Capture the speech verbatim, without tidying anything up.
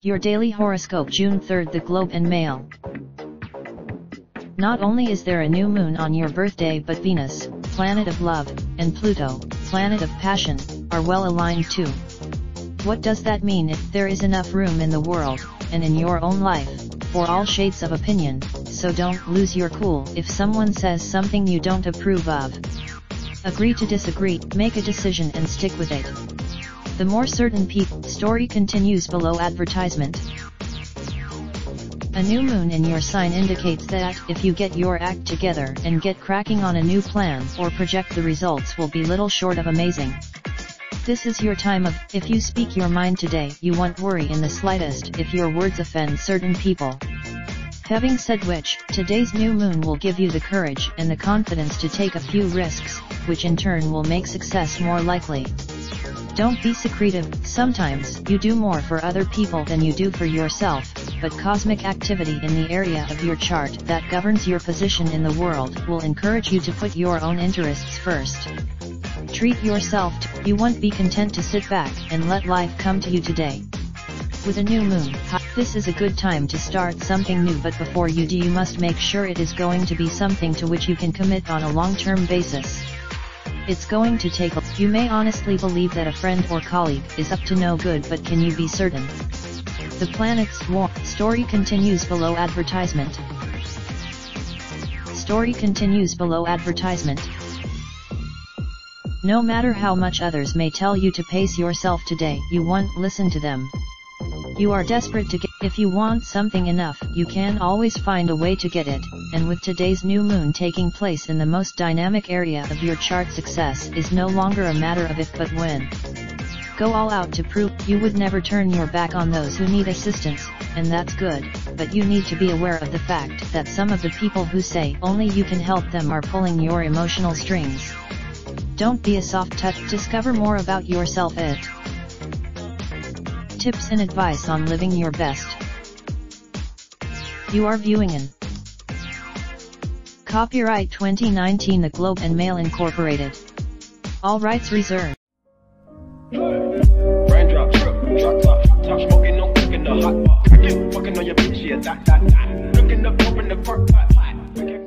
Your daily horoscope, June third, The Globe and Mail. Not only is there a new moon on your birthday, but Venus, planet of love, and Pluto, planet of passion, are well aligned too. What does that mean? If there is enough room in the world, and in your own life, for all shades of opinion, so don't lose your cool if someone says something you don't approve of. Agree to disagree, make a decision and stick with it. The more certain people. Story continues below advertisement. A new moon in your sign indicates that if you get your act together and get cracking on a new plan or project, the results will be little short of amazing. This is your time of, if you speak your mind today, you won't worry in the slightest if your words offend certain people. Having said which, today's new moon will give you the courage and the confidence to take a few risks, which in turn will make success more likely. Don't be secretive. Sometimes you do more for other people than you do for yourself, but cosmic activity in the area of your chart that governs your position in the world will encourage you to put your own interests first. Treat yourself to, you won't be content to sit back and let life come to you today. With a new moon, this is a good time to start something new, but before you do, you must make sure it is going to be something to which you can commit on a long-term basis. It's going to take a, you may honestly believe that a friend or colleague is up to no good, but can you be certain? The planets war, story continues below advertisement. Story continues below advertisement. No matter how much others may tell you to pace yourself today, you won't listen to them. You are desperate to get, if you want something enough, you can always find a way to get it, and with today's new moon taking place in the most dynamic area of your chart, success is no longer a matter of if but when. Go all out to prove, you would never turn your back on those who need assistance, and that's good, but you need to be aware of the fact that some of the people who say only you can help them are pulling your emotional strings. Don't be a soft touch. Discover more about yourself at Tips and Advice on Living Your Best. You are viewing in Copyright twenty nineteen, The Globe and Mail Incorporated. All rights reserved. Raindrop, drip, drop top, top smoking, no cooking the hot pot. Fucking on your bitch, yeah, that, that, that. Looking up, open the park, pot, pot.